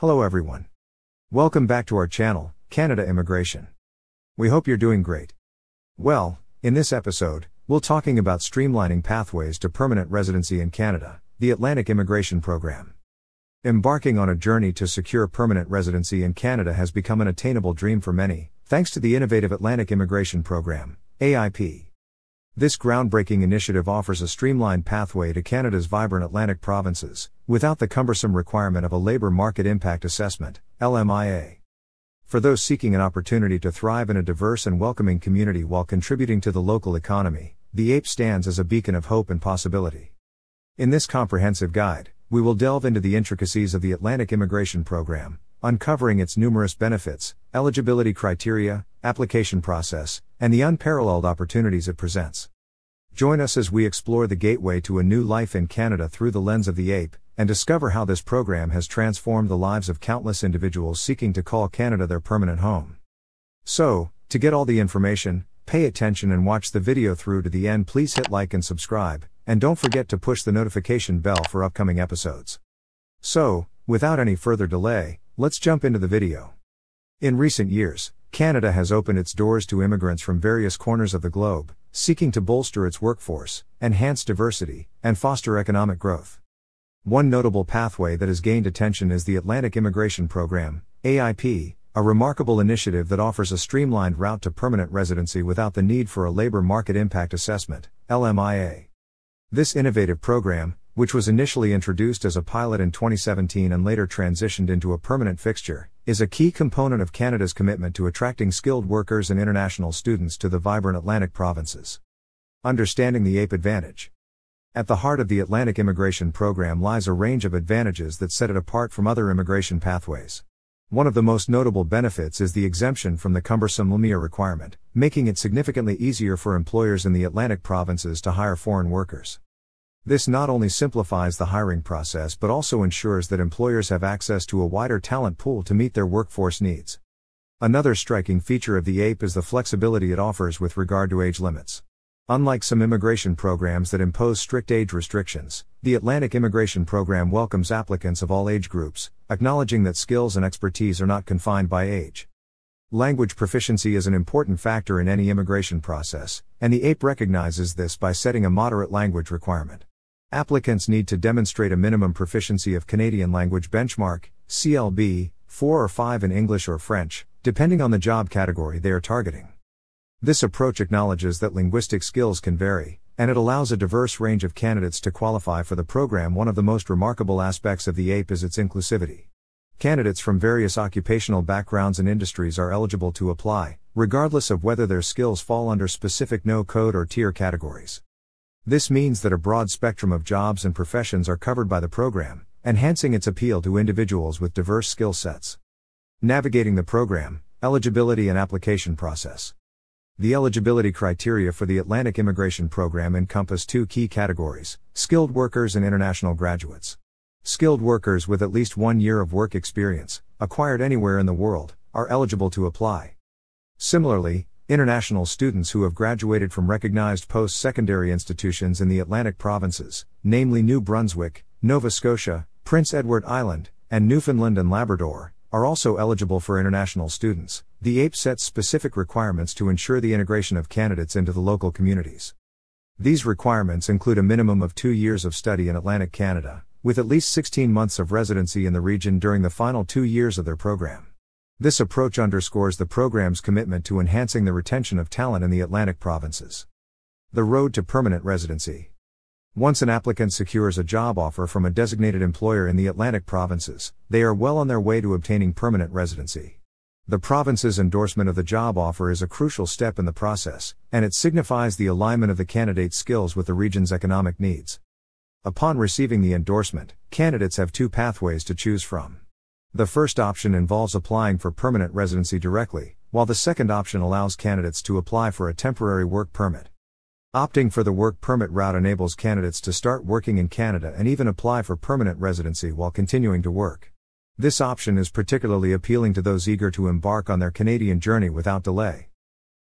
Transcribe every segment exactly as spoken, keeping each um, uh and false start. Hello everyone. Welcome back to our channel, Canada Immigration. We hope you're doing great. Well, in this episode, we'll talking about streamlining pathways to permanent residency in Canada, the Atlantic Immigration Program. Embarking on a journey to secure permanent residency in Canada has become an attainable dream for many, thanks to the innovative Atlantic Immigration Program, A I P. This groundbreaking initiative offers a streamlined pathway to Canada's vibrant Atlantic provinces, without the cumbersome requirement of a Labor Market Impact Assessment, L M I A. For those seeking an opportunity to thrive in a diverse and welcoming community while contributing to the local economy, the A I P stands as a beacon of hope and possibility. In this comprehensive guide, we will delve into the intricacies of the Atlantic Immigration Program, uncovering its numerous benefits, eligibility criteria, application process, and the unparalleled opportunities it presents. Join us as we explore the gateway to a new life in Canada through the lens of the A I P, and discover how this program has transformed the lives of countless individuals seeking to call Canada their permanent home. So, to get all the information, pay attention and watch the video through to the end. Please hit like and subscribe. And don't forget to push the notification bell for upcoming episodes. So, without any further delay, let's jump into the video. In recent years, Canada has opened its doors to immigrants from various corners of the globe, seeking to bolster its workforce, enhance diversity, and foster economic growth. One notable pathway that has gained attention is the Atlantic Immigration Program, A I P, a remarkable initiative that offers a streamlined route to permanent residency without the need for a Labor Market Impact Assessment, L M I A. This innovative program, which was initially introduced as a pilot in twenty seventeen and later transitioned into a permanent fixture, is a key component of Canada's commitment to attracting skilled workers and international students to the vibrant Atlantic provinces. Understanding the A I P advantage. At the heart of the Atlantic Immigration Program lies a range of advantages that set it apart from other immigration pathways. One of the most notable benefits is the exemption from the cumbersome L M I A requirement, making it significantly easier for employers in the Atlantic provinces to hire foreign workers. This not only simplifies the hiring process but also ensures that employers have access to a wider talent pool to meet their workforce needs. Another striking feature of the A I P is the flexibility it offers with regard to age limits. Unlike some immigration programs that impose strict age restrictions, the Atlantic Immigration Program welcomes applicants of all age groups, acknowledging that skills and expertise are not confined by age. Language proficiency is an important factor in any immigration process, and the A I P recognizes this by setting a moderate language requirement. Applicants need to demonstrate a minimum proficiency of Canadian Language Benchmark, C L B, four or five in English or French, depending on the job category they are targeting. This approach acknowledges that linguistic skills can vary, and it allows a diverse range of candidates to qualify for the program. One of the most remarkable aspects of the A I P is its inclusivity. Candidates from various occupational backgrounds and industries are eligible to apply, regardless of whether their skills fall under specific no-code or tier categories. This means that a broad spectrum of jobs and professions are covered by the program, enhancing its appeal to individuals with diverse skill sets. Navigating the program, eligibility and application process. The eligibility criteria for the Atlantic Immigration Program encompass two key categories, skilled workers and international graduates. Skilled workers with at least one year of work experience, acquired anywhere in the world, are eligible to apply. Similarly, international students who have graduated from recognized post-secondary institutions in the Atlantic provinces, namely New Brunswick, Nova Scotia, Prince Edward Island, and Newfoundland and Labrador, are also eligible for international students. The A I P sets specific requirements to ensure the integration of candidates into the local communities. These requirements include a minimum of two years of study in Atlantic Canada, with at least sixteen months of residency in the region during the final two years of their program. This approach underscores the program's commitment to enhancing the retention of talent in the Atlantic provinces. The road to permanent residency. Once an applicant secures a job offer from a designated employer in the Atlantic provinces, they are well on their way to obtaining permanent residency. The province's endorsement of the job offer is a crucial step in the process, and it signifies the alignment of the candidate's skills with the region's economic needs. Upon receiving the endorsement, candidates have two pathways to choose from. The first option involves applying for permanent residency directly, while the second option allows candidates to apply for a temporary work permit. Opting for the work permit route enables candidates to start working in Canada and even apply for permanent residency while continuing to work. This option is particularly appealing to those eager to embark on their Canadian journey without delay.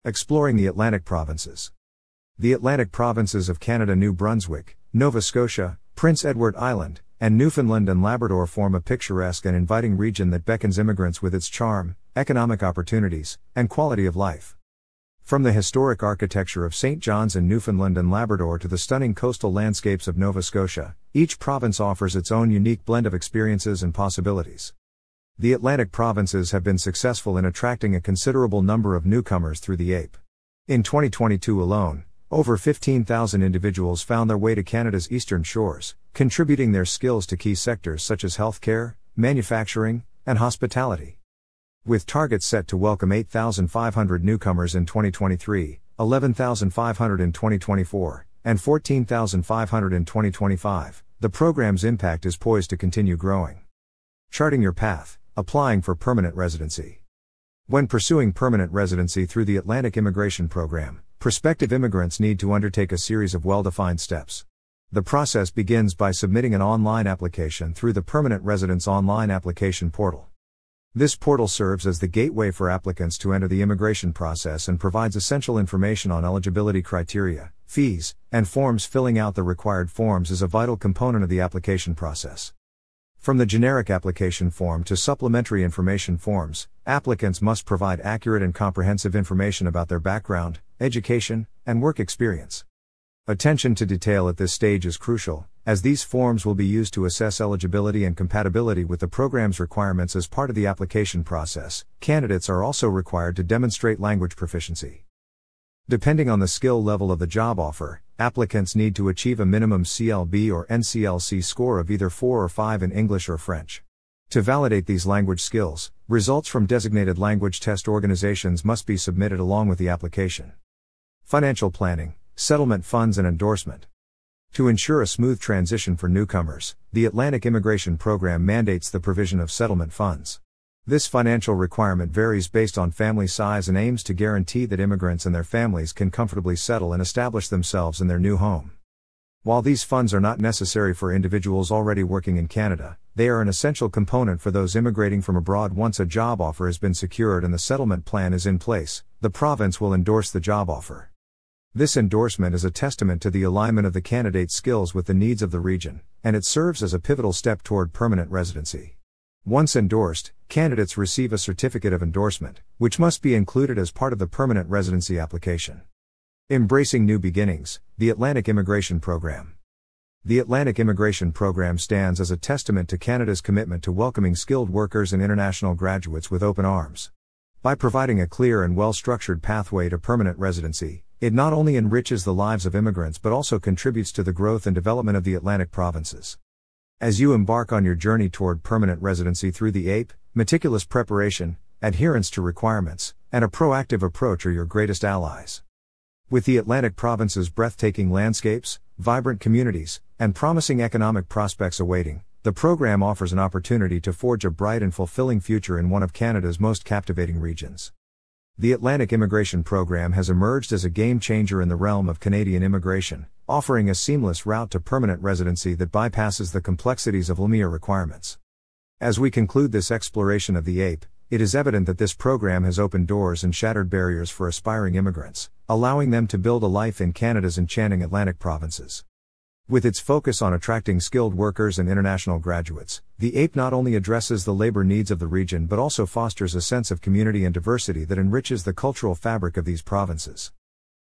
Exploring the Atlantic provinces. The Atlantic provinces of Canada, New Brunswick, Nova Scotia, Prince Edward Island, and Newfoundland and Labrador form a picturesque and inviting region that beckons immigrants with its charm, economic opportunities, and quality of life. From the historic architecture of Saint John's in Newfoundland and Labrador to the stunning coastal landscapes of Nova Scotia, each province offers its own unique blend of experiences and possibilities. The Atlantic provinces have been successful in attracting a considerable number of newcomers through the A I P. In twenty twenty-two alone, over fifteen thousand individuals found their way to Canada's eastern shores, contributing their skills to key sectors such as healthcare, manufacturing, and hospitality. With targets set to welcome eight thousand five hundred newcomers in twenty twenty-three, eleven thousand five hundred in twenty twenty-four, and fourteen thousand five hundred in twenty twenty-five, the program's impact is poised to continue growing. Charting your path, applying for permanent residency. When pursuing permanent residency through the Atlantic Immigration Program, prospective immigrants need to undertake a series of well-defined steps. The process begins by submitting an online application through the Permanent Residence Online Application Portal. This portal serves as the gateway for applicants to enter the immigration process and provides essential information on eligibility criteria, fees, and forms. Filling out the required forms is a vital component of the application process. From the generic application form to supplementary information forms, applicants must provide accurate and comprehensive information about their background, education, and work experience. Attention to detail at this stage is crucial, as these forms will be used to assess eligibility and compatibility with the program's requirements as part of the application process. Candidates are also required to demonstrate language proficiency. Depending on the skill level of the job offer, applicants need to achieve a minimum C L B or N C L C score of either four or five in English or French. To validate these language skills, results from designated language test organizations must be submitted along with the application. Financial planning, settlement funds and endorsement. To ensure a smooth transition for newcomers, the Atlantic Immigration Program mandates the provision of settlement funds. This financial requirement varies based on family size and aims to guarantee that immigrants and their families can comfortably settle and establish themselves in their new home. While these funds are not necessary for individuals already working in Canada, they are an essential component for those immigrating from abroad. Once a job offer has been secured and the settlement plan is in place, the province will endorse the job offer. This endorsement is a testament to the alignment of the candidate's skills with the needs of the region, and it serves as a pivotal step toward permanent residency. Once endorsed, candidates receive a certificate of endorsement, which must be included as part of the permanent residency application. Embracing new beginnings, the Atlantic Immigration Program. The Atlantic Immigration Program stands as a testament to Canada's commitment to welcoming skilled workers and international graduates with open arms. By providing a clear and well-structured pathway to permanent residency, it not only enriches the lives of immigrants but also contributes to the growth and development of the Atlantic provinces. As you embark on your journey toward permanent residency through the A I P, meticulous preparation, adherence to requirements, and a proactive approach are your greatest allies. With the Atlantic provinces' breathtaking landscapes, vibrant communities, and promising economic prospects awaiting, the program offers an opportunity to forge a bright and fulfilling future in one of Canada's most captivating regions. The Atlantic Immigration Program has emerged as a game-changer in the realm of Canadian immigration, offering a seamless route to permanent residency that bypasses the complexities of LAMIA requirements. As we conclude this exploration of the A I P, it is evident that this program has opened doors and shattered barriers for aspiring immigrants, allowing them to build a life in Canada's enchanting Atlantic provinces. With its focus on attracting skilled workers and international graduates, the A I P not only addresses the labor needs of the region but also fosters a sense of community and diversity that enriches the cultural fabric of these provinces.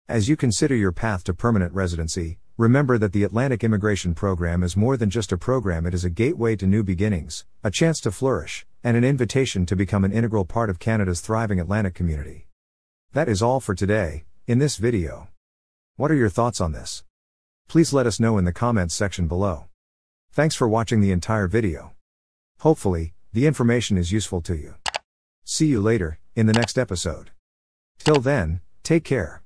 As you consider your path to permanent residency, remember that the Atlantic Immigration Program is more than just a program. It is a gateway to new beginnings, a chance to flourish, and an invitation to become an integral part of Canada's thriving Atlantic community. That is all for today, in this video. What are your thoughts on this? Please let us know in the comments section below. Thanks for watching the entire video. Hopefully, the information is useful to you. See you later, in the next episode. Till then, take care.